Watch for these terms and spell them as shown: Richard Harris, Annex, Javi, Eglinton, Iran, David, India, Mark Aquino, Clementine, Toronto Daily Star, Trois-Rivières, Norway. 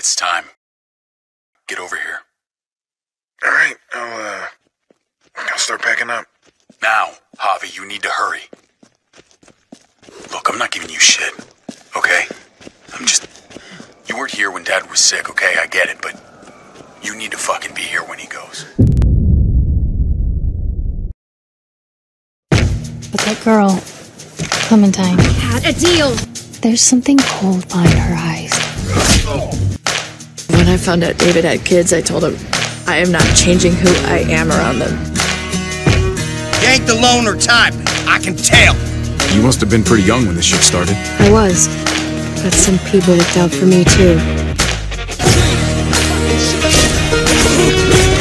It's time. Get over here. All right, I'll start packing up. Now, Javi, you need to hurry. Look, I'm not giving you shit, okay? You weren't here when Dad was sick, okay? I get it, but you need to fucking be here when he goes. But that girl, Clementine, had a deal. There's something cold behind her eyes. When I found out David had kids, I told him I am not changing who I am around them. You ain't the loner type. I can tell. You must have been pretty young when this shit started. I was. But some people looked out for me, too.